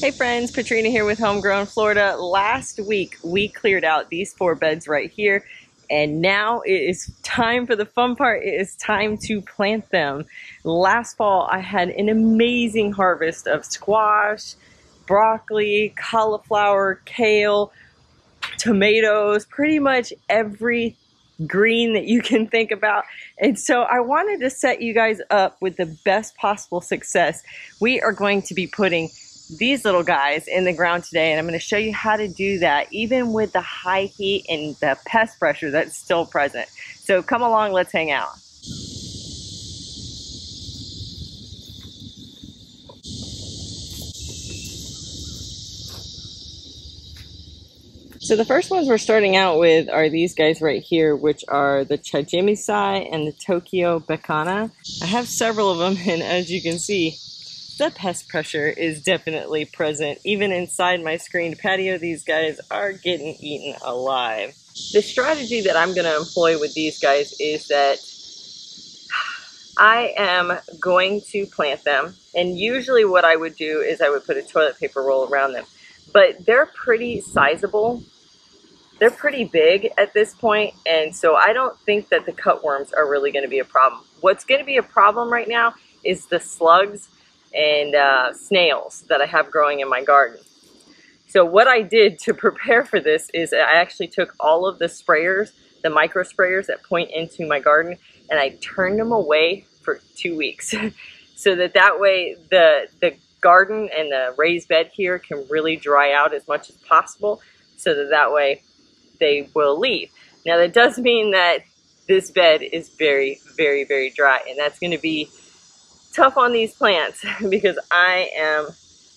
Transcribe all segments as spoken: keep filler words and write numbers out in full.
Hey friends, Katrina here with Homegrown Florida. Last week we cleared out these four beds right here, and now it is time for the fun part. It is time to plant them. Last fall I had an amazing harvest of squash, broccoli, cauliflower, kale, tomatoes, pretty much everything green that you can think about. And so I wanted to set you guys up with the best possible success. We are going to be putting these little guys in the ground today, and I'm going to show you how to do that even with the high heat and the pest pressure that's still present. So come along, let's hang out. So the first ones we're starting out with are these guys right here, which are the Chijimisai and the Tokyo Bekana. I have several of them, and as you can see, the pest pressure is definitely present. Even inside my screened patio, these guys are getting eaten alive. The strategy that I'm going to employ with these guys is that I am going to plant them, and usually what I would do is I would put a toilet paper roll around them. But they're pretty sizable. They're pretty big at this point, and so I don't think that the cutworms are really going to be a problem. What's going to be a problem right now is the slugs and uh, snails that I have growing in my garden. So what I did to prepare for this is I actually took all of the sprayers, the micro sprayers that point into my garden, and I turned them away for two weeks so that that way the, the garden and the raised bed here can really dry out as much as possible, so that that way they will leave. Now that does mean that this bed is very, very, very dry, and that's going to be tough on these plants because I am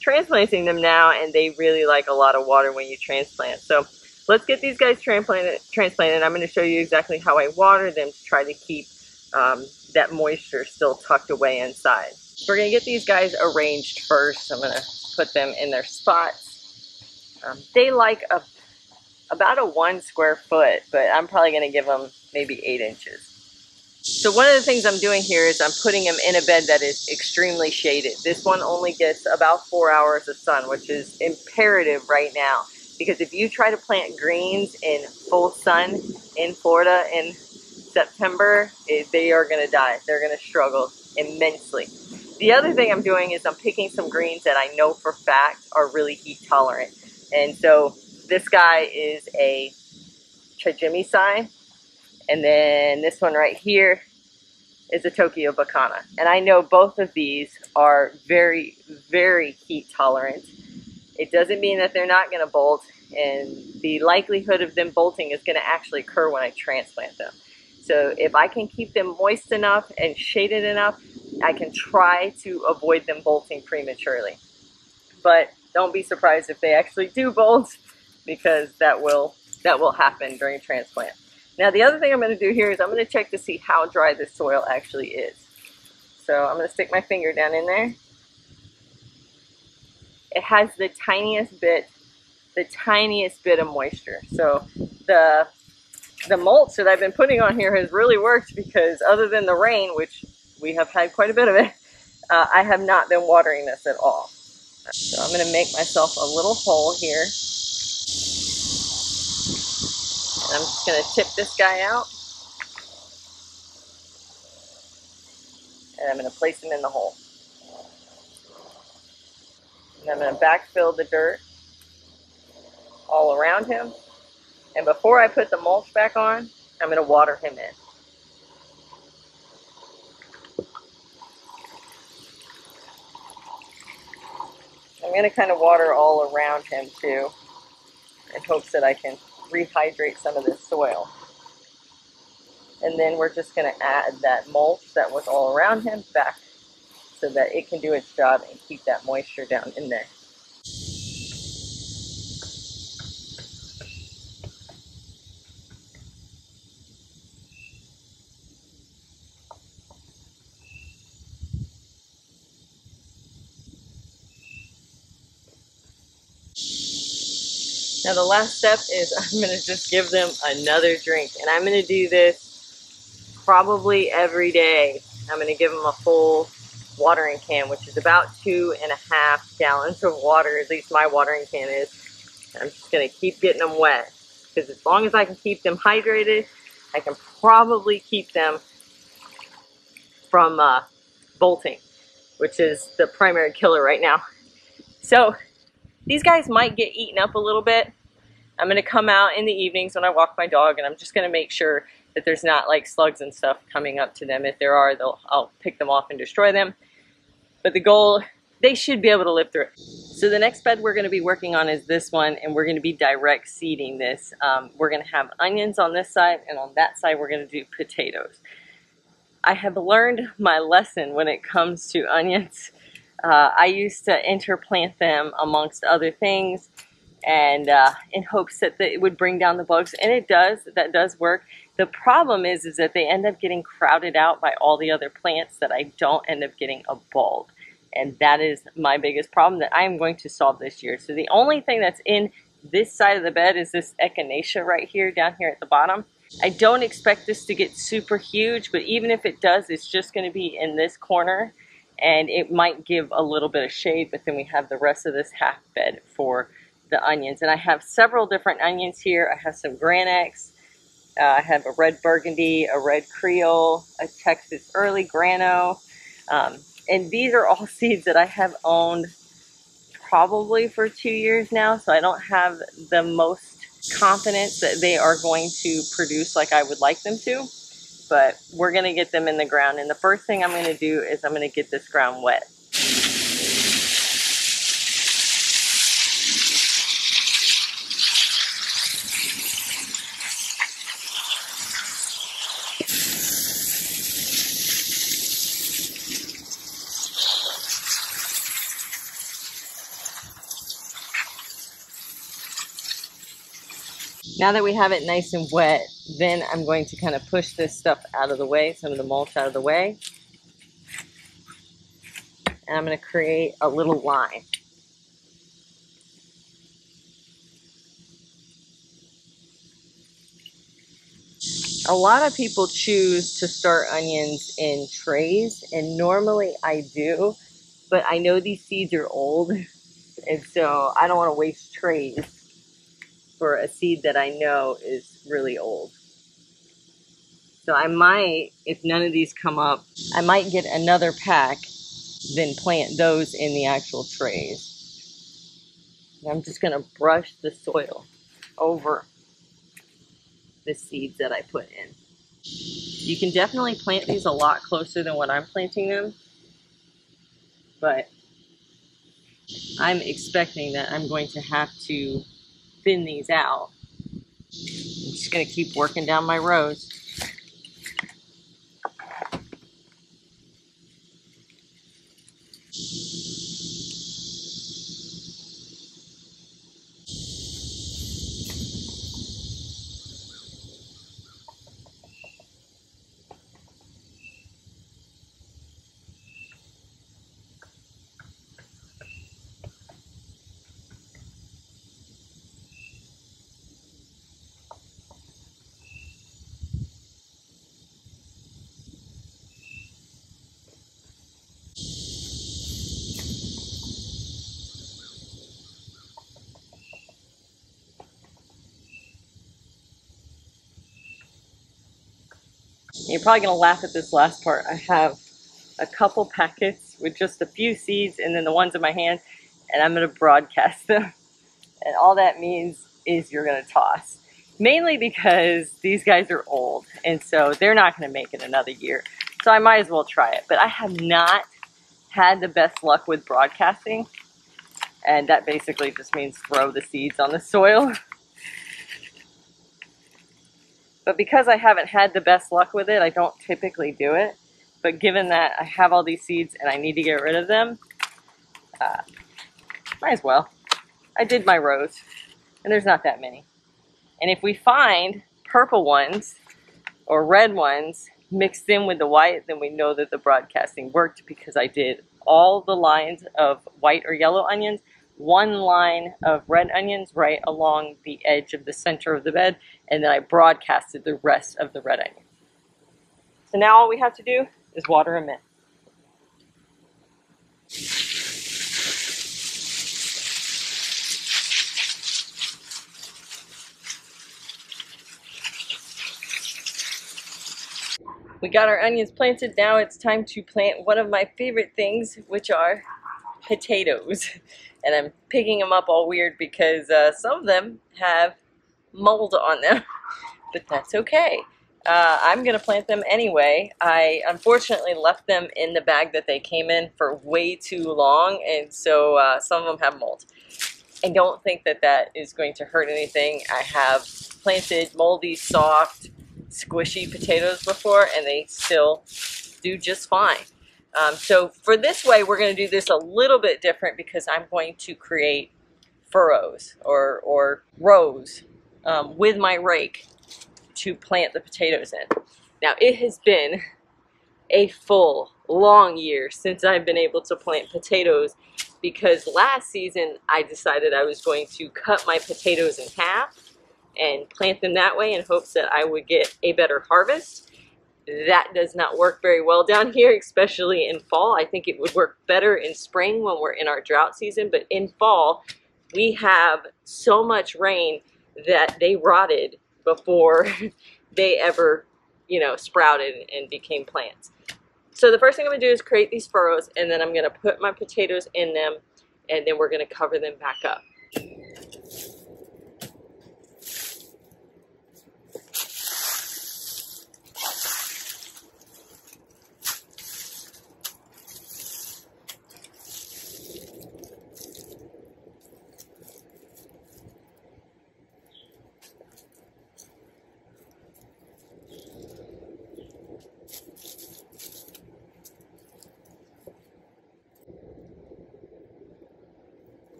transplanting them now, and they really like a lot of water when you transplant. So let's get these guys transplanted. transplanted. I'm going to show you exactly how I water them to try to keep um, that moisture still tucked away inside. We're going to get these guys arranged first. I'm going to put them in their spots. Um, they like a, about a one square foot, but I'm probably going to give them maybe eight inches. So one of the things I'm doing here is I'm putting them in a bed that is extremely shaded. This one only gets about four hours of sun, which is imperative right now, because if you try to plant greens in full sun in Florida in September, it, they are going to die. They're going to struggle immensely. The other thing I'm doing is I'm picking some greens that I know for fact are really heat tolerant. And so this guy is a Chijimisai, and then this one right here is a Tokyo Bekana. And I know both of these are very, very heat tolerant. It doesn't mean that they're not going to bolt, and the likelihood of them bolting is going to actually occur when I transplant them. So if I can keep them moist enough and shaded enough, I can try to avoid them bolting prematurely. But don't be surprised if they actually do bolt, because that will, that will happen during transplant. Now the other thing I'm going to do here is I'm going to check to see how dry the soil actually is. So I'm going to stick my finger down in there. It has the tiniest bit, the tiniest bit of moisture. So the, the mulch that I've been putting on here has really worked, because other than the rain, which we have had quite a bit of it, uh, I have not been watering this at all. So I'm going to make myself a little hole here. And I'm just going to tip this guy out. And I'm going to place him in the hole. And I'm going to backfill the dirt all around him. And before I put the mulch back on, I'm going to water him in. I'm going to kind of water all around him too, in hopes that I can rehydrate some of this soil. And then we're just going to add that mulch that was all around him back so that it can do its job and keep that moisture down in there. Now the last step is I'm going to just give them another drink, and I'm going to do this probably every day. I'm going to give them a full watering can, which is about two and a half gallons of water, at least my watering can is. And I'm just going to keep getting them wet, because as long as I can keep them hydrated, I can probably keep them from uh, bolting, which is the primary killer right now. So these guys might get eaten up a little bit. I'm going to come out in the evenings when I walk my dog, and I'm just going to make sure that there's not like slugs and stuff coming up to them. If there are, they'll, I'll pick them off and destroy them. But the goal, they should be able to live through it. So the next bed we're going to be working on is this one, and we're going to be direct seeding this. Um, we're going to have onions on this side, and on that side we're going to do potatoes. I have learned my lesson when it comes to onions. Uh, I used to interplant them amongst other things, and uh, in hopes that the, it would bring down the bugs, and it does. That does work. The problem is, is that they end up getting crowded out by all the other plants that I don't end up getting a bulb. And that is my biggest problem that I am going to solve this year. So the only thing that's in this side of the bed is this Echinacea right here, down here at the bottom. I don't expect this to get super huge, but even if it does, it's just going to be in this corner. And it might give a little bit of shade, but then we have the rest of this half bed for the onions. And I have several different onions here. I have some Granex. Uh, I have a red burgundy, a red creole, a Texas early grano. Um, and these are all seeds that I have owned probably for two years now. So I don't have the most confidence that they are going to produce like I would like them to. But we're going to get them in the ground. And the first thing I'm going to do is I'm going to get this ground wet. Now that we have it nice and wet, then I'm going to kind of push this stuff out of the way, some of the mulch out of the way. And I'm going to create a little line. A lot of people choose to start onions in trays, and normally I do, but I know these seeds are old, and so I don't want to waste trays for a seed that I know is really old. So I might, if none of these come up, I might get another pack, then plant those in the actual trays. And I'm just gonna brush the soil over the seeds that I put in. You can definitely plant these a lot closer than what I'm planting them, but I'm expecting that I'm going to have to thin these out. I'm just going to keep working down my rows. You're probably going to laugh at this last part. I have a couple packets with just a few seeds and then the ones in my hand, and I'm going to broadcast them. And all that means is you're going to toss. Mainly because these guys are old, and so they're not going to make it another year. So I might as well try it. But I have not had the best luck with broadcasting. And that basically just means throw the seeds on the soil. But because I haven't had the best luck with it, I don't typically do it. But given that I have all these seeds and I need to get rid of them, uh, might as well. I did my rows, and there's not that many. And if we find purple ones or red ones mixed in with the white, then we know that the broadcasting worked, because I did all the lines of white or yellow onions, one line of red onions right along the edge of the center of the bed, and then I broadcasted the rest of the red onion. So now all we have to do is water them in. We got our onions planted. Now it's time to plant one of my favorite things, which are potatoes. And I'm picking them up all weird because uh, some of them have mold on them, but that's okay. Uh, I'm gonna plant them anyway. I unfortunately left them in the bag that they came in for way too long, and so uh, some of them have mold. I don't think that that is going to hurt anything. I have planted moldy, soft, squishy potatoes before, and they still do just fine. Um, so for this way, we're gonna do this a little bit different because I'm going to create furrows or, or rows um, with my rake to plant the potatoes in. Now, it has been a full, long year since I've been able to plant potatoes because last season I decided I was going to cut my potatoes in half and plant them that way in hopes that I would get a better harvest. That does not work very well down here, especially in fall. I think it would work better in spring when we're in our drought season, but in fall, we have so much rain that they rotted before they ever, you know, sprouted and became plants. So the first thing I'm gonna do is create these furrows, and then I'm gonna put my potatoes in them, and then we're gonna cover them back up.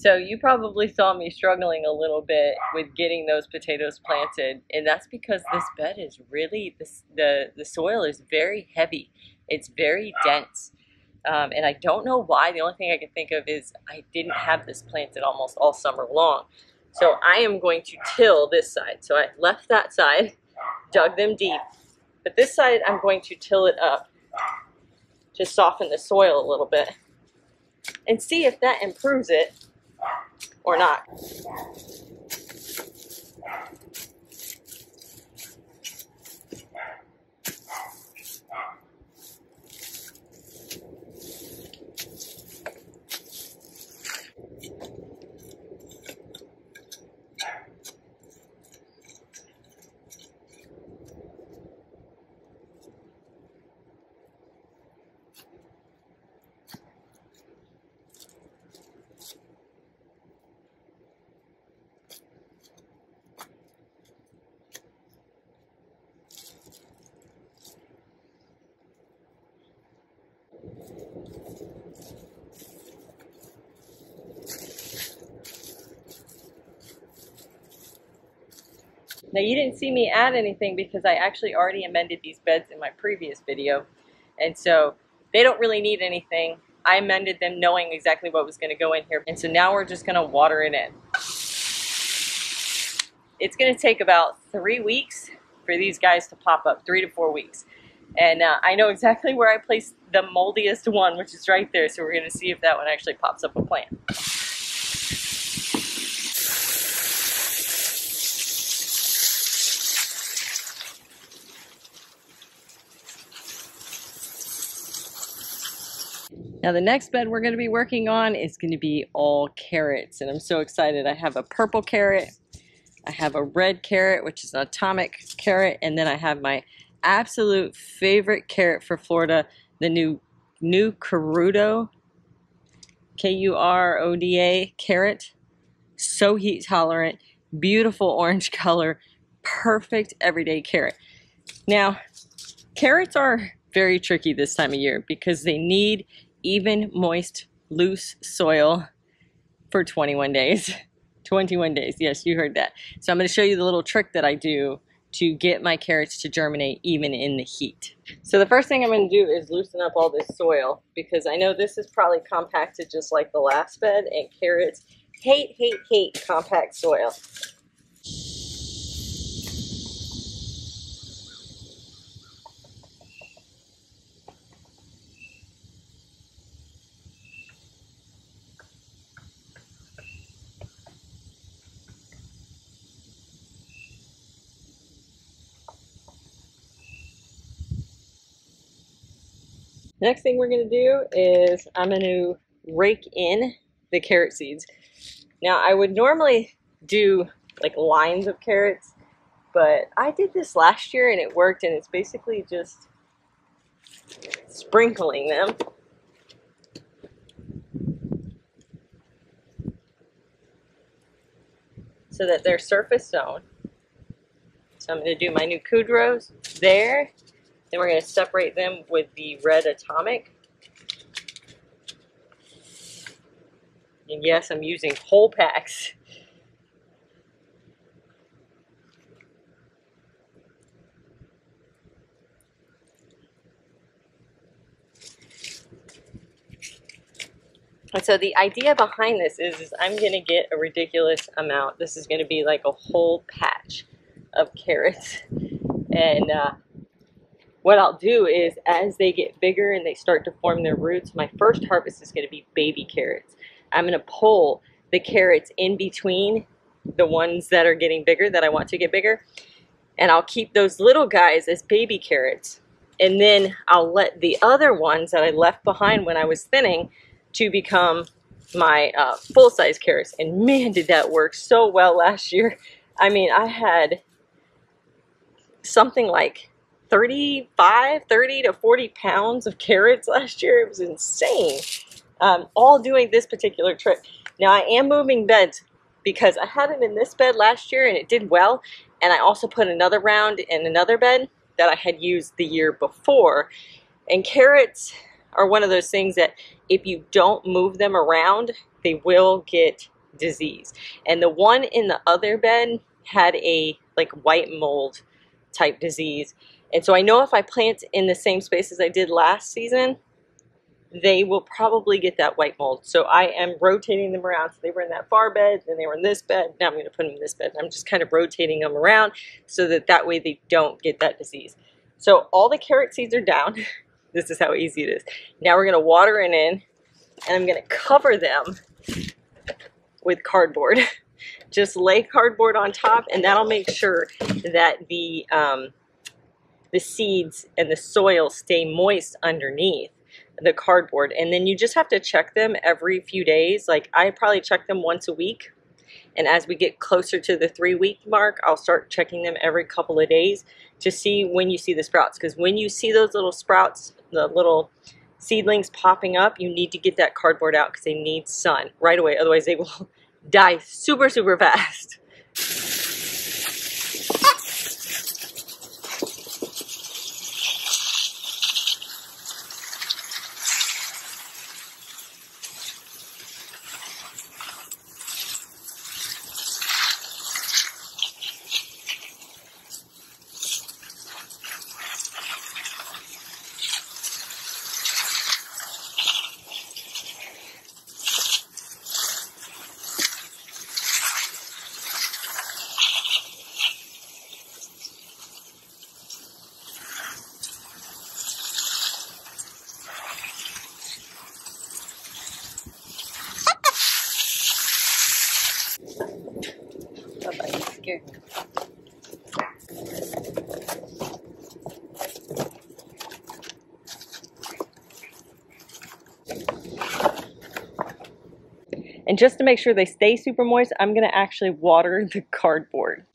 So you probably saw me struggling a little bit with getting those potatoes planted, and that's because this bed is really, this, the, the soil is very heavy. It's very dense, um, and I don't know why. The only thing I can think of is I didn't have this planted almost all summer long. So I am going to till this side. So I left that side, dug them deep, but this side I'm going to till it up to soften the soil a little bit and see if that improves it or not. Now, you didn't see me add anything because I actually already amended these beds in my previous video, and so they don't really need anything. I amended them knowing exactly what was going to go in here, and so now we're just going to water it in. It's going to take about three weeks for these guys to pop up, three to four weeks. And uh, I know exactly where I placed the moldiest one, which is right there, so we're going to see if that one actually pops up a plant. Now the next bed we're going to be working on is going to be all carrots, and I'm so excited. I have a purple carrot, I have a red carrot, which is an atomic carrot, and then I have my absolute favorite carrot for Florida, the new new Kuroda, K U R O D A carrot. So heat tolerant, beautiful orange color, perfect everyday carrot. Now, carrots are very tricky this time of year because they need even, moist, loose soil for twenty-one days. twenty-one days, yes, you heard that. So I'm going to show you the little trick that I do to get my carrots to germinate even in the heat. So the first thing I'm going to do is loosen up all this soil, because I know this is probably compacted just like the last bed, and carrots hate, hate, hate compact soil. Next thing we're going to do is I'm going to rake in the carrot seeds. Now I would normally do like lines of carrots, but I did this last year and it worked, and it's basically just sprinkling them. So that they're surface sown. So I'm going to do my new Kudros there. Then we're going to separate them with the red atomic. And yes, I'm using whole packs. And so the idea behind this is, is I'm going to get a ridiculous amount. This is going to be like a whole patch of carrots. And uh, what I'll do is, as they get bigger and they start to form their roots, my first harvest is going to be baby carrots. I'm going to pull the carrots in between the ones that are getting bigger, that I want to get bigger, and I'll keep those little guys as baby carrots, and then I'll let the other ones that I left behind when I was thinning to become my uh, full-size carrots. And man, did that work so well last year. I mean, I had something like thirty-five, thirty to forty pounds of carrots last year. It was insane. Um, all doing this particular trick. Now I am moving beds because I had it in this bed last year and it did well, and I also put another round in another bed that I had used the year before. And carrots are one of those things that if you don't move them around, they will get disease. And the one in the other bed had a like white mold type disease, and so I know if I plant in the same space as I did last season, they will probably get that white mold. So I am rotating them around. So they were in that far bed, then they were in this bed, now I'm going to put them in this bed. I'm just kind of rotating them around so that that way they don't get that disease. So all the carrot seeds are down. This is how easy it is. Now we're going to water it in, and I'm going to cover them with cardboard. Just lay cardboard on top, and that'll make sure that the, um, the seeds and the soil stay moist underneath the cardboard. And then you just have to check them every few days. Like I probably check them once a week, and as we get closer to the three week mark, I'll start checking them every couple of days to see when you see the sprouts, because when you see those little sprouts, the little seedlings popping up, you need to get that cardboard out because they need sun right away, otherwise they will die super super fast. And just to make sure they stay super moist, I'm gonna actually water the cardboard.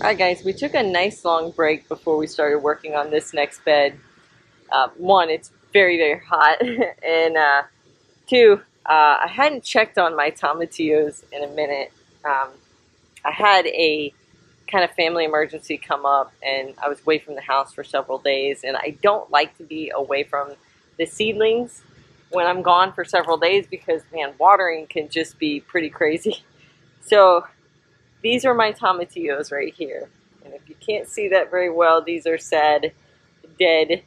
Alright guys, we took a nice long break before we started working on this next bed. Uh, one, it's very, very hot, and uh, two, uh, I hadn't checked on my tomatillos in a minute. Um, I had a kind of family emergency come up, and I was away from the house for several days, and I don't like to be away from the seedlings when I'm gone for several days because, man, watering can just be pretty crazy. So these are my tomatillos right here. And if you can't see that very well, these are sad, dead,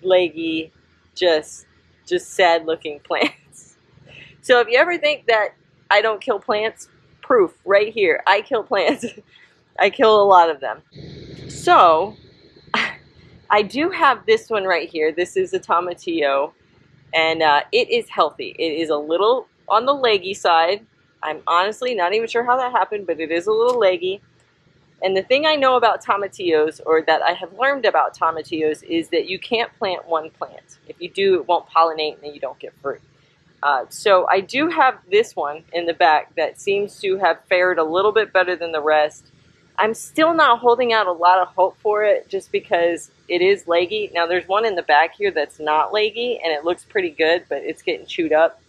leggy, just, just sad looking plants. So if you ever think that I don't kill plants, proof right here. I kill plants. I kill a lot of them. So I do have this one right here. This is a tomatillo, and uh, it is healthy. It is a little on the leggy side. I'm honestly not even sure how that happened, but it is a little leggy. And the thing I know about tomatillos, or that I have learned about tomatillos, is that you can't plant one plant. If you do, it won't pollinate and then you don't get fruit. Uh, so I do have this one in the back that seems to have fared a little bit better than the rest. I'm still not holding out a lot of hope for it just because it is leggy. Now there's one in the back here that's not leggy and it looks pretty good, but it's getting chewed up.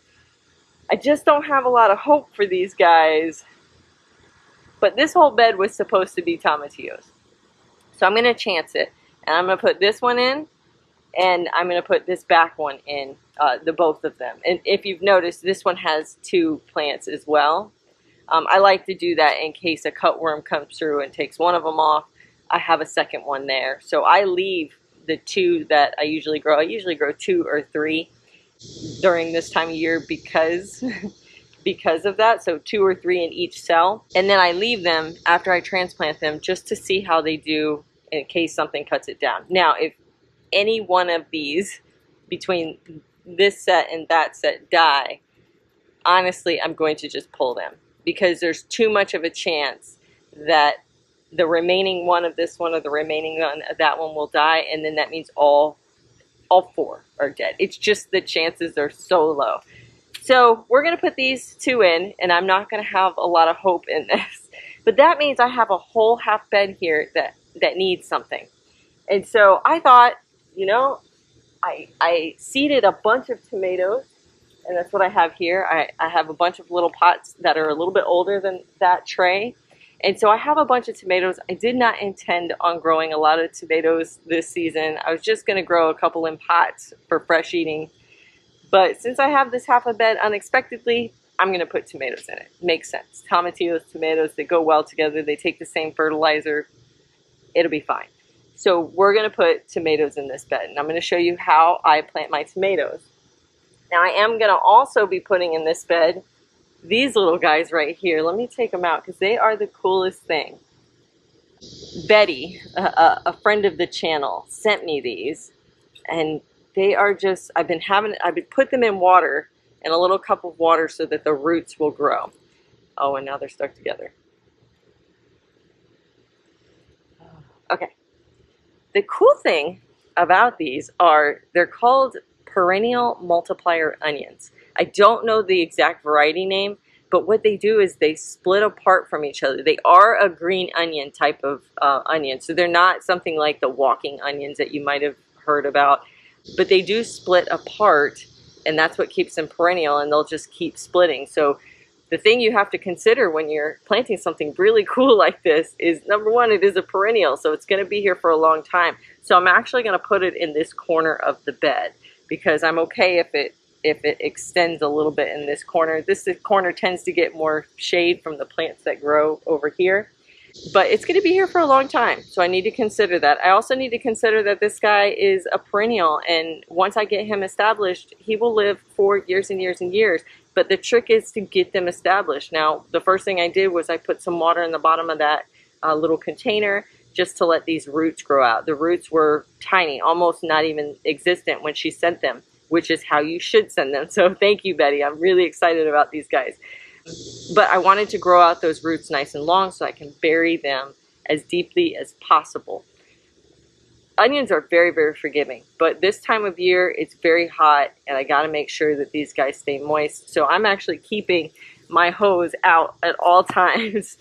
I just don't have a lot of hope for these guys, but this whole bed was supposed to be tomatillos. So I'm going to chance it, and I'm going to put this one in, and I'm going to put this back one in, uh, the both of them. And if you've noticed, this one has two plants as well. Um, I like to do that in case a cutworm comes through and takes one of them off. I have a second one there. So I leave the two that I usually grow. I usually grow two or three during this time of year because because of that, so two or three in each cell, and then I leave them after I transplant them just to see how they do in case something cuts it down. Now if any one of these between this set and that set die, honestly I'm going to just pull them because there's too much of a chance that the remaining one of this one or the remaining one of that one will die, and then that means all All four are dead. It's just the chances are so low. So we're going to put these two in, and I'm not going to have a lot of hope in this. But that means I have a whole half bed here that, that needs something. And so I thought, you know, I, I seeded a bunch of tomatoes, and that's what I have here. I, I have a bunch of little pots that are a little bit older than that tray. And so I have a bunch of tomatoes. I did not intend on growing a lot of tomatoes this season. I was just going to grow a couple in pots for fresh eating. But since I have this half a bed unexpectedly, I'm going to put tomatoes in it. Makes sense. Tomatillos, tomatoes, they go well together. They take the same fertilizer. It'll be fine. So we're going to put tomatoes in this bed. And I'm going to show you how I plant my tomatoes. Now I am going to also be putting in this bed these little guys right here. Let me take them out because they are the coolest thing. Betty, a, a friend of the channel, sent me these, and they are just, I've been having, I've been put them in water, in a little cup of water so that the roots will grow. Oh, and now they're stuck together. Okay. The cool thing about these are they're called perennial multiplier onions. I don't know the exact variety name, but what they do is they split apart from each other. They are a green onion type of uh, onion, so they're not something like the walking onions that you might have heard about, but they do split apart, and that's what keeps them perennial, and they'll just keep splitting. So the thing you have to consider when you're planting something really cool like this is, number one, it is a perennial, so it's going to be here for a long time. So I'm actually going to put it in this corner of the bed because I'm okay if it if it extends a little bit in this corner. This corner tends to get more shade from the plants that grow over here, but it's going to be here for a long time. So I need to consider that. I also need to consider that this guy is a perennial, and once I get him established, he will live for years and years and years, but the trick is to get them established. Now, the first thing I did was I put some water in the bottom of that uh, little container just to let these roots grow out. The roots were tiny, almost not even existent when she sent them, which is how you should send them. So thank you, Betty. I'm really excited about these guys. But I wanted to grow out those roots nice and long so I can bury them as deeply as possible. Onions are very, very forgiving, but this time of year it's very hot and I gotta make sure that these guys stay moist. So I'm actually keeping my hose out at all times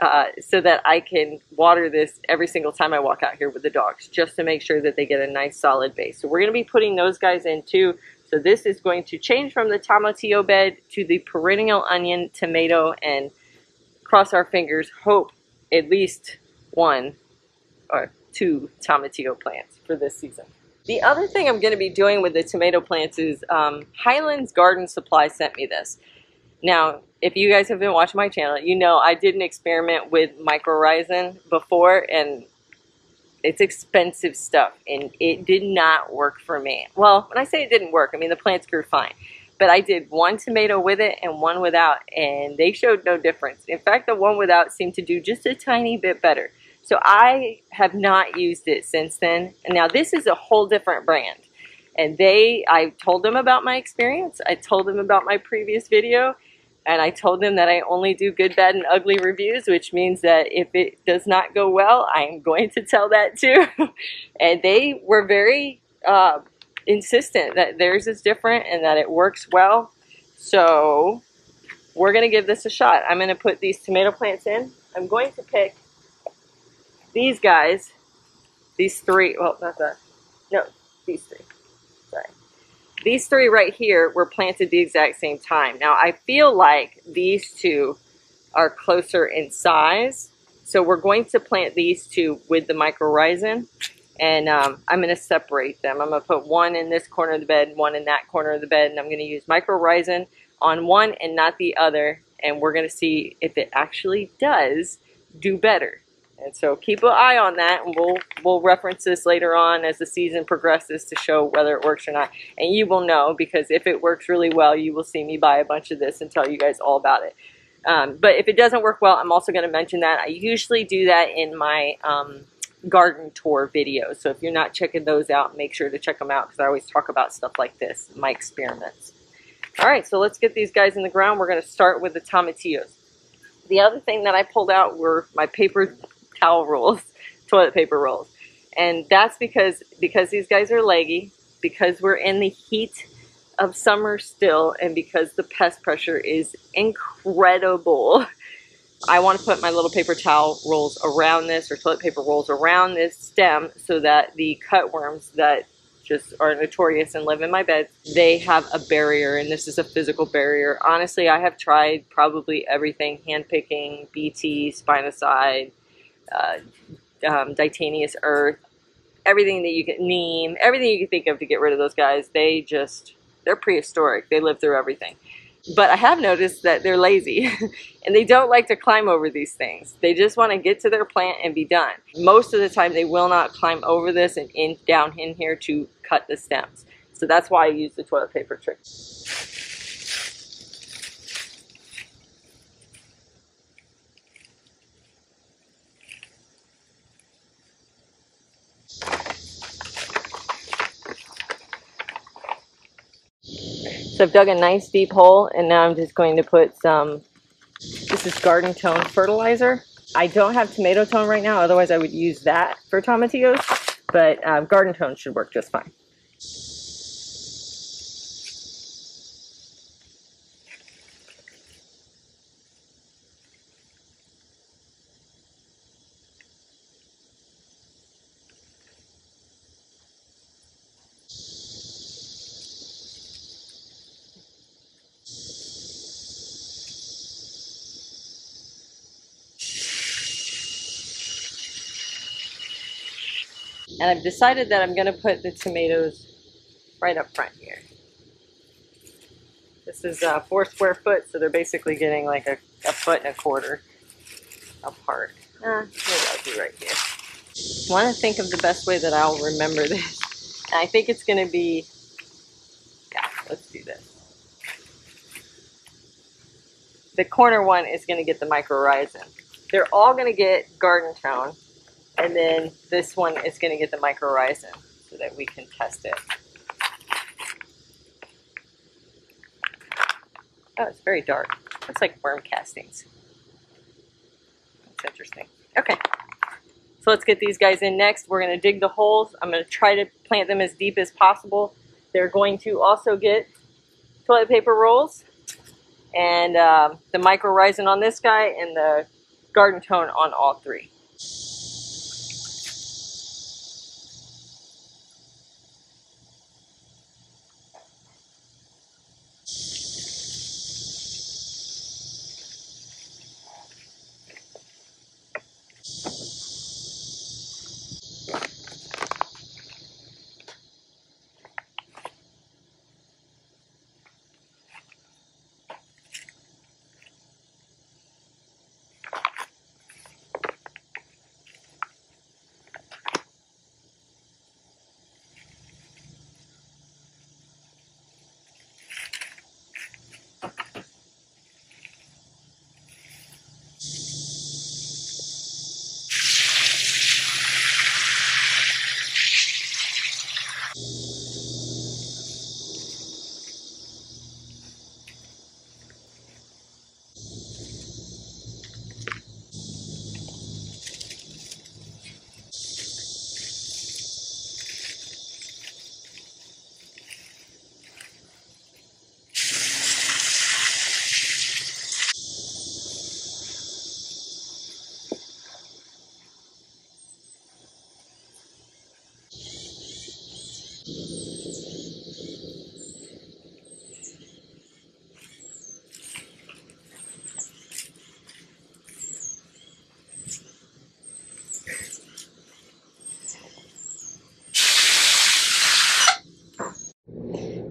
uh, so that I can water this every single time I walk out here with the dogs, just to make sure that they get a nice solid base. So we're gonna be putting those guys in too. So this is going to change from the tomatillo bed to the perennial onion, tomato, and cross our fingers, hope at least one or two tomatillo plants for this season. The other thing I'm going to be doing with the tomato plants is um, Highlands Garden Supply sent me this. Now, if you guys have been watching my channel, you know I did an experiment with mycorrhizae before, and it's expensive stuff, and it did not work for me. Well, when I say it didn't work, I mean the plants grew fine. But I did one tomato with it and one without, and they showed no difference. In fact, the one without seemed to do just a tiny bit better. So I have not used it since then. And now this is a whole different brand. And they, I told them about my experience. I told them about my previous video. And I told them that I only do good, bad, and ugly reviews, which means that if it does not go well, I'm going to tell that too. And they were very uh, insistent that theirs is different and that it works well. So we're gonna give this a shot. I'm gonna put these tomato plants in. I'm going to pick these guys, these three, well, not that, no, these three, sorry. These three right here were planted the exact same time. Now, I feel like these two are closer in size, so we're going to plant these two with the mycorrhizae, and um, I'm gonna separate them. I'm gonna put one in this corner of the bed, one in that corner of the bed, and I'm gonna use mycorrhizae on one and not the other, and we're gonna see if it actually does do better. And so keep an eye on that, and we'll we'll reference this later on as the season progresses to show whether it works or not. And you will know, because if it works really well, you will see me buy a bunch of this and tell you guys all about it. Um, but if it doesn't work well, I'm also going to mention that. I usually do that in my um, garden tour videos. So if you're not checking those out, make sure to check them out, because I always talk about stuff like this, my experiments. All right, so let's get these guys in the ground. We're going to start with the tomatillos. The other thing that I pulled out were my paper towel rolls, toilet paper rolls. And that's because, because these guys are leggy, because we're in the heat of summer still, and because the pest pressure is incredible. I want to put my little paper towel rolls around this, or toilet paper rolls around this stem, so that the cutworms that just are notorious and live in my bed, they have a barrier, and this is a physical barrier. Honestly, I have tried probably everything, hand picking, B T, spinoside, Uh, um, diatomaceous earth, everything that you can neem, everything you can think of to get rid of those guys. They just, they're prehistoric. They live through everything. But I have noticed that they're lazy and they don't like to climb over these things. They just want to get to their plant and be done. Most of the time they will not climb over this and in, down in here to cut the stems. So that's why I use the toilet paper trick. So I've dug a nice deep hole, and now I'm just going to put some, this is Gardentone Fertilizer. I don't have tomato tone right now, otherwise I would use that for tomatillos, but um, Gardentone should work just fine. And I've decided that I'm going to put the tomatoes right up front here. This is uh, four square foot, so they're basically getting like a, a foot and a quarter apart. Uh, maybe I'll do right here. I want to think of the best way that I'll remember this. And I think it's going to be, yeah, let's do this. The corner one is going to get the mycorrhizae. They're all going to get garden tone. And then this one is going to get the mycorrhizae so that we can test it. Oh, it's very dark. Looks like worm castings. That's interesting. Okay. So let's get these guys in next. We're going to dig the holes. I'm going to try to plant them as deep as possible. They're going to also get toilet paper rolls and uh, the mycorrhizae on this guy and the Gardentone on all three.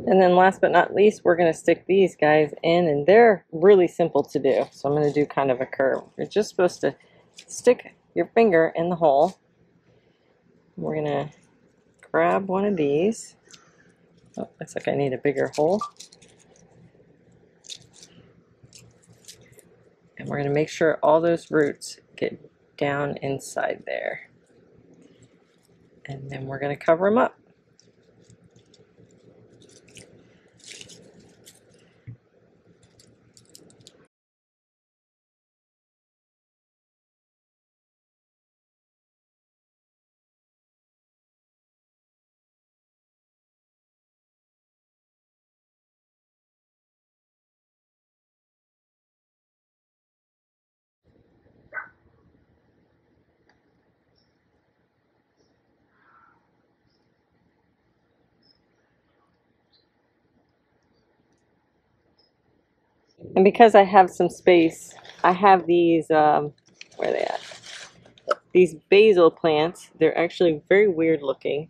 And then last but not least, we're going to stick these guys in, and they're really simple to do. So I'm going to do kind of a curve. You're just supposed to stick your finger in the hole. We're going to grab one of these. Oh, looks like I need a bigger hole. And we're going to make sure all those roots get down inside there. And then we're going to cover them up. And because I have some space, I have these, um, where are they at? These basil plants. They're actually very weird looking.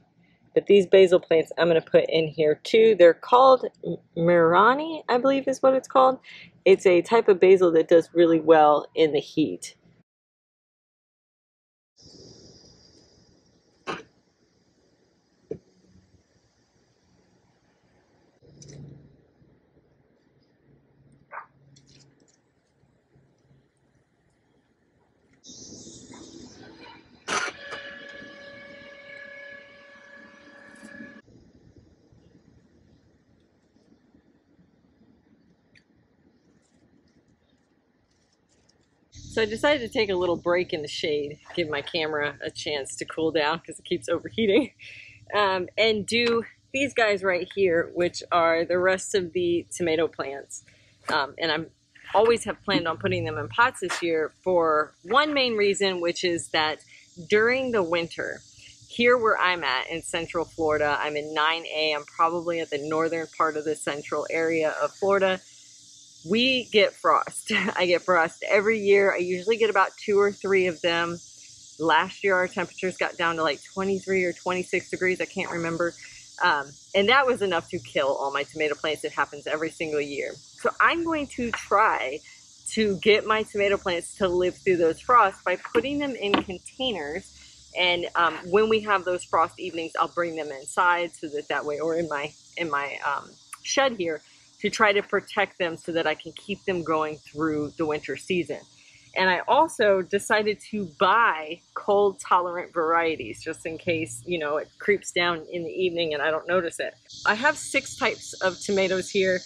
But these basil plants I'm going to put in here too. They're called Mirani, I believe is what it's called. It's a type of basil that does really well in the heat. So I decided to take a little break in the shade, give my camera a chance to cool down because it keeps overheating, um, and do these guys right here, which are the rest of the tomato plants. Um, and I'm always have planned on putting them in pots this year for one main reason, which is that during the winter, here where I'm at in central Florida, I'm in nine A, I'm probably at the northern part of the central area of Florida. We get frost. I get frost every year. I usually get about two or three of them. Last year, our temperatures got down to like twenty-three or twenty-six degrees. I can't remember. Um, and that was enough to kill all my tomato plants. It happens every single year. So I'm going to try to get my tomato plants to live through those frosts by putting them in containers. And um, when we have those frost evenings, I'll bring them inside so that that way, or in my, in my um, shed here, to try to protect them so that I can keep them going through the winter season. And I also decided to buy cold tolerant varieties just in case, you know, it creeps down in the evening and I don't notice it. I have six types of tomatoes here.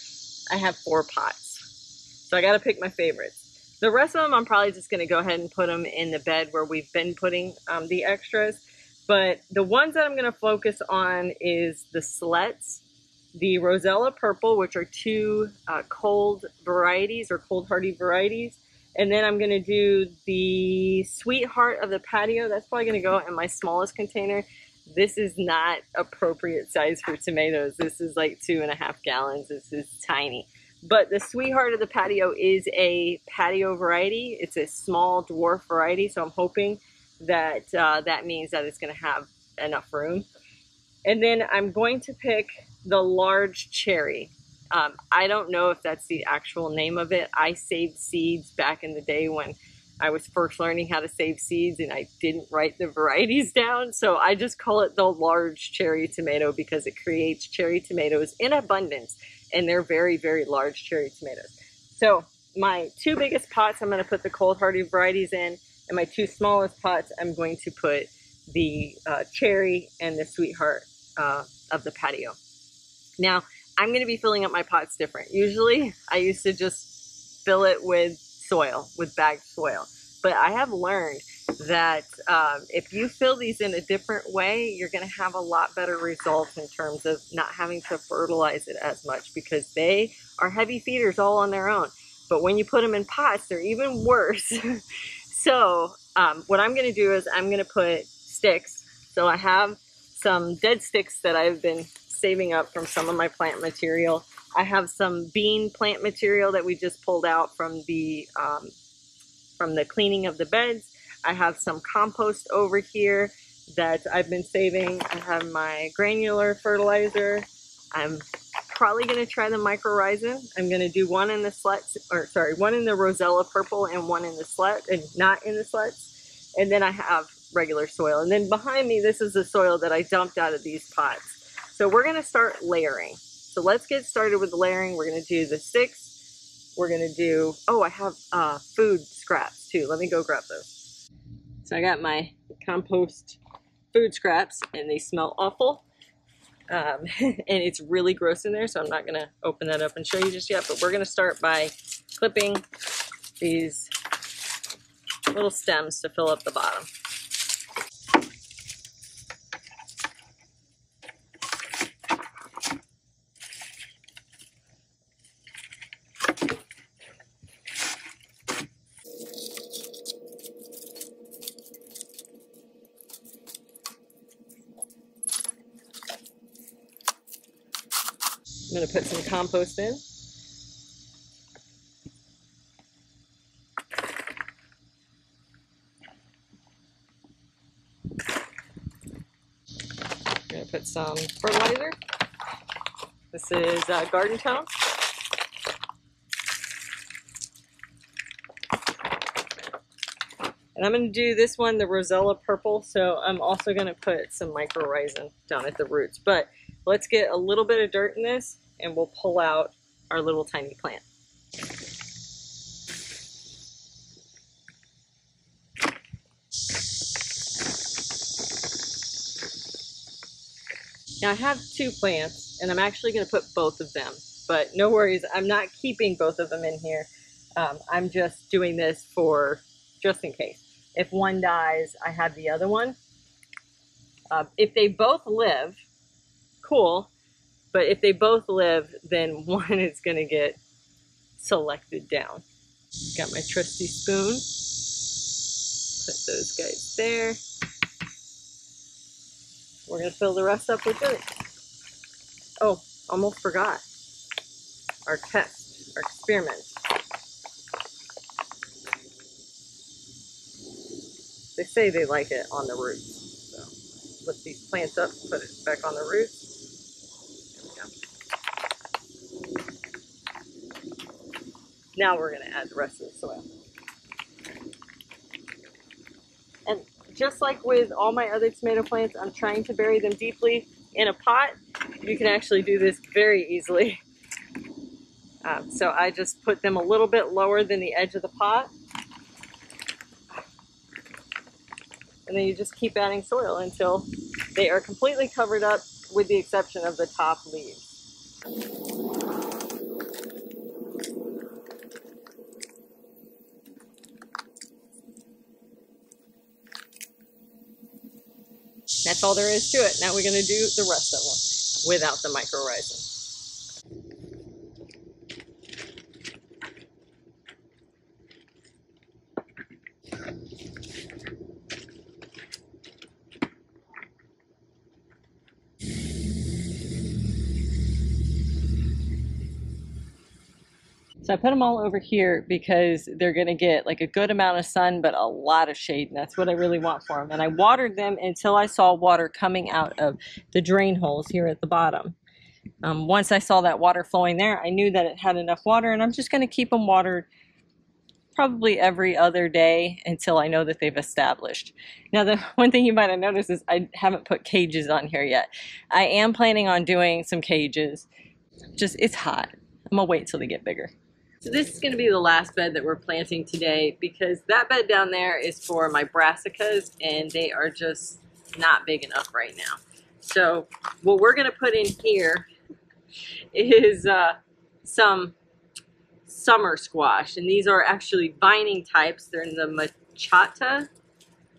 I have four pots. So I got to pick my favorites. The rest of them, I'm probably just going to go ahead and put them in the bed where we've been putting um, the extras. But the ones that I'm going to focus on is the Sletts, the Rosella Purple, which are two uh, cold varieties or cold hardy varieties. And then I'm going to do the Sweetheart of the Patio. That's probably going to go in my smallest container. This is not appropriate size for tomatoes. This is like two and a half gallons. This is tiny. But the Sweetheart of the Patio is a patio variety. It's a small dwarf variety. So I'm hoping that uh, that means that it's going to have enough room. And then I'm going to pick the large cherry. Um, I don't know if that's the actual name of it. I saved seeds back in the day when I was first learning how to save seeds, and I didn't write the varieties down. So I just call it the large cherry tomato because it creates cherry tomatoes in abundance, and they're very, very large cherry tomatoes. So my two biggest pots, I'm going to put the cold hardy varieties in, and my two smallest pots, I'm going to put the uh, cherry and the Sweetheart uh, of the Patio. Now, I'm going to be filling up my pots different. Usually, I used to just fill it with soil, with bagged soil. But I have learned that um, if you fill these in a different way, you're going to have a lot better results in terms of not having to fertilize it as much, because they are heavy feeders all on their own. But when you put them in pots, they're even worse. So um, what I'm going to do is I'm going to put sticks. So I have some dead sticks that I've been saving up from some of my plant material. I have some bean plant material that we just pulled out from the um, from the cleaning of the beds. I have some compost over here that I've been saving. I have my granular fertilizer. I'm probably going to try the mycorrhizae. I'm going to do one in the Sletts, or sorry, one in the Rosella Purple and one in the Sletts, and not in the Sletts. And then I have regular soil. And then behind me, this is the soil that I dumped out of these pots. So we're going to start layering. So let's get started with the layering. We're going to do the sticks. We're going to do, oh, I have uh, food scraps too. Let me go grab those. So I got my compost food scraps, and they smell awful. Um, and it's really gross in there, so I'm not going to open that up and show you just yet. But we're going to start by clipping these little stems to fill up the bottom. I'm going to put some compost in. I'm going to put some fertilizer. This is uh, Gardentone. And I'm going to do this one, the Rosella Purple, so I'm also going to put some mycorrhizae down at the roots. But let's get a little bit of dirt in this, and we'll pull out our little tiny plant. Now I have two plants, and I'm actually going to put both of them, but no worries, I'm not keeping both of them in here. Um, I'm just doing this for just in case. If one dies, I have the other one. Uh, if they both live, cool, but if they both live, then one is going to get selected down. Got my trusty spoon. Put those guys there. We're going to fill the rest up with dirt. Oh, almost forgot. Our test, our experiment. They say they like it on the roots, so lift these plants up, put it back on the roots. Now we're going to add the rest of the soil. And just like with all my other tomato plants, I'm trying to bury them deeply in a pot. You can actually do this very easily. Um, so I just put them a little bit lower than the edge of the pot. And then you just keep adding soil until they are completely covered up, with the exception of the top leaves. That's all there is to it. Now we're going to do the rest of them without the mycorrhizae. So I put them all over here because they're going to get like a good amount of sun, but a lot of shade. And that's what I really want for them. And I watered them until I saw water coming out of the drain holes here at the bottom. Um, once I saw that water flowing there, I knew that it had enough water, and I'm just going to keep them watered probably every other day until I know that they've established. Now, the one thing you might have noticed is I haven't put cages on here yet. I am planning on doing some cages. Just, it's hot. I'm going to wait till they get bigger. So this is going to be the last bed that we're planting today, because that bed down there is for my brassicas, and they are just not big enough right now. So what we're going to put in here is uh, some summer squash, and these are actually vining types. They're in the Machata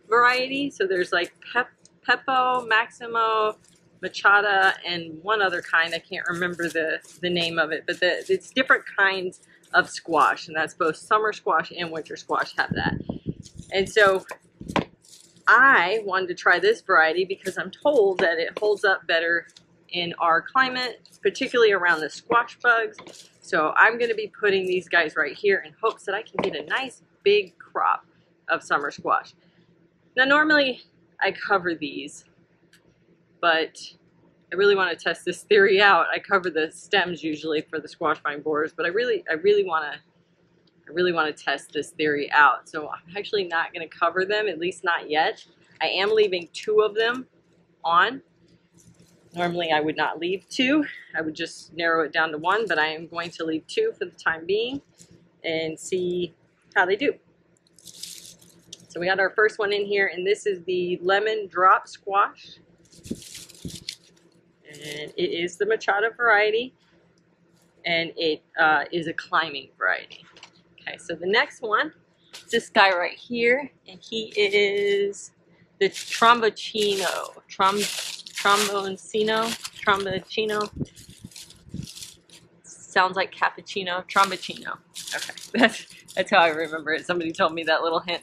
variety. So there's like Pep Pepo, Maximo, Machata, and one other kind. I can't remember the, the name of it, but the, it's different kinds of squash, and that's both summer squash and winter squash have that. And so I wanted to try this variety because I'm told that it holds up better in our climate, particularly around the squash bugs. So I'm going to be putting these guys right here in hopes that I can get a nice big crop of summer squash. Now normally I cover these, but I really want to test this theory out. I cover the stems usually for the squash vine borers, but I really, I really want to, I really want to test this theory out. So I'm actually not going to cover them, at least not yet. I am leaving two of them on. Normally I would not leave two. I would just narrow it down to one, but I am going to leave two for the time being and see how they do. So we got our first one in here, and this is the lemon drop squash. And it is the Machata variety, and it uh, is a climbing variety. Okay, so the next one is this guy right here, and he is the Tromboncino, Trom Tromboncino, Tromboncino, sounds like cappuccino, Tromboncino. Okay, that's, that's how I remember it. Somebody told me that little hint.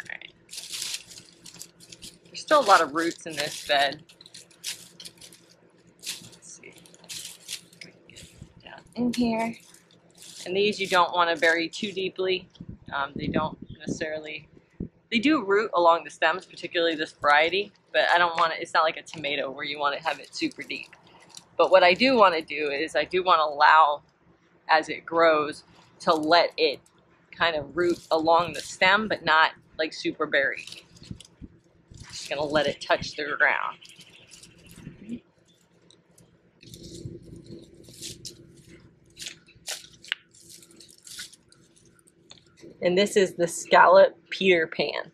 All right. There's still a lot of roots in this bed. In here, and these you don't want to bury too deeply. Um, they don't necessarily, they do root along the stems, particularly this variety, but I don't want it, it's not like a tomato where you want to have it super deep. But what I do want to do is I do want to allow, as it grows, to let it kind of root along the stem, but not like super buried. I'm just going to let it touch the ground. And this is the scallop Peter Pan.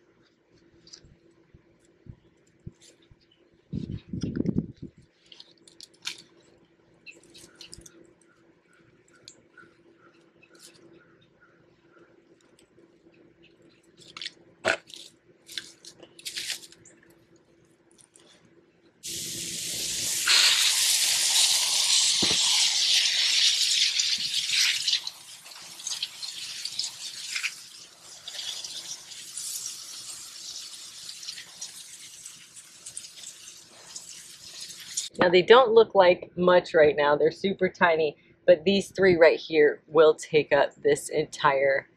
Now they don't look like much right now, they're super tiny, but these three right here will take up this entire,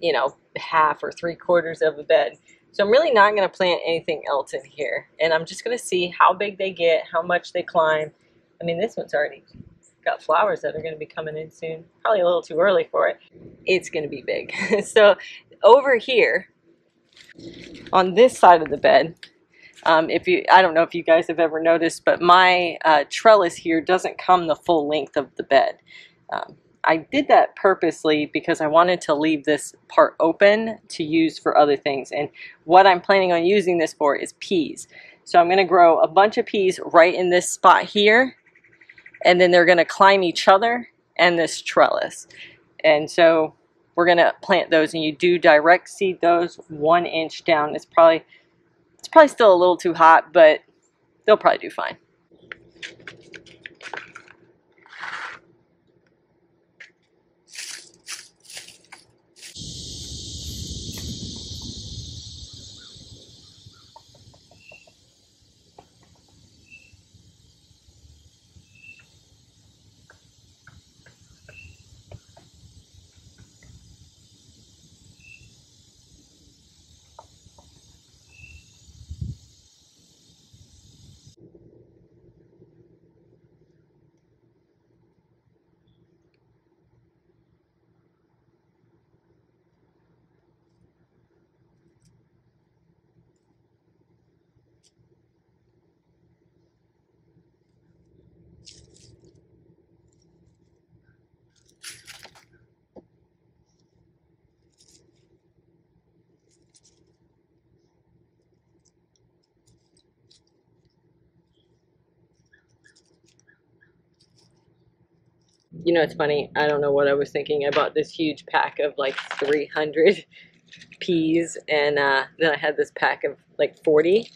you know, half or three quarters of a bed. So I'm really not going to plant anything else in here, and I'm just going to see how big they get, how much they climb. I mean, this one's already got flowers that are going to be coming in soon, probably a little too early for it. It's going to be big. So over here on this side of the bed, Um, if you, I don't know if you guys have ever noticed, but my uh, trellis here doesn't come the full length of the bed. Um, I did that purposely because I wanted to leave this part open to use for other things. And what I'm planning on using this for is peas. So I'm going to grow a bunch of peas right in this spot here, and then they're going to climb each other and this trellis. And so we're going to plant those, and you do direct seed those one inch down. It's probably It's probably still a little too hot, but they'll probably do fine. You know, it's funny. I don't know what I was thinking. I bought this huge pack of like three hundred peas, and uh, then I had this pack of like forty,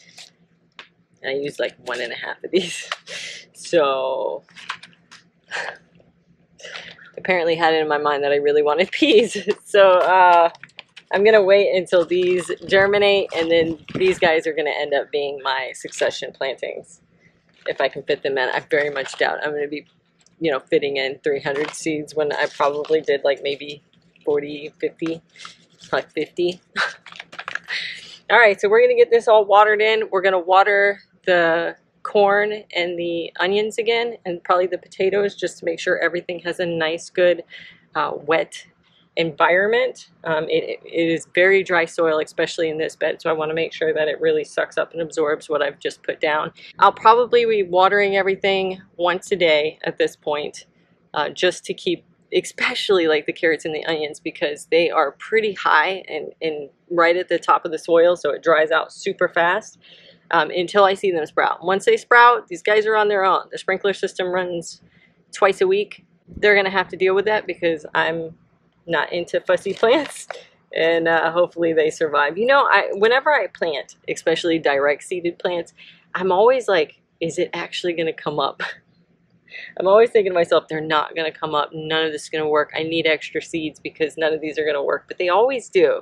and I used like one and a half of these. So apparently had it in my mind that I really wanted peas. So uh, I'm gonna wait until these germinate, and then these guys are gonna end up being my succession plantings if I can fit them in. I very much doubt I'm gonna be, you know, fitting in three hundred seeds when I probably did like maybe forty, fifty, like fifty. All right, so we're gonna get this all watered in. We're gonna water the corn and the onions again, and probably the potatoes, just to make sure everything has a nice, good, uh, wet environment. Um, it, it is very dry soil, especially in this bed, so I want to make sure that it really sucks up and absorbs what I've just put down. I'll probably be watering everything once a day at this point, uh, just to keep, especially like the carrots and the onions, because they are pretty high and, and right at the top of the soil, so it dries out super fast, um, until I see them sprout. Once they sprout, these guys are on their own. The sprinkler system runs twice a week. They're gonna have to deal with that because I'm not into fussy plants, and uh, hopefully they survive. You know, I whenever I plant, especially direct seeded plants, I'm always like, is it actually going to come up? I'm always thinking to myself, they're not going to come up. None of this is going to work. I need extra seeds because none of these are going to work, but they always do.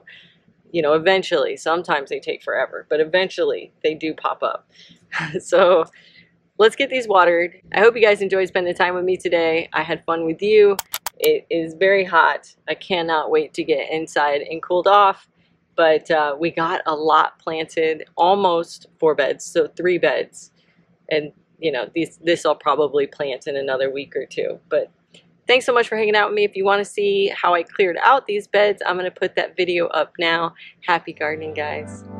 You know, eventually, sometimes they take forever, but eventually they do pop up. So let's get these watered. I hope you guys enjoyed spending time with me today. I had fun with you. It is very hot. I cannot wait to get inside and cooled off, but uh, we got a lot planted, almost four beds, so three beds. And you know, these, this I'll probably plant in another week or two, but thanks so much for hanging out with me. If you want to see how I cleared out these beds, I'm going to put that video up now. Happy gardening, guys.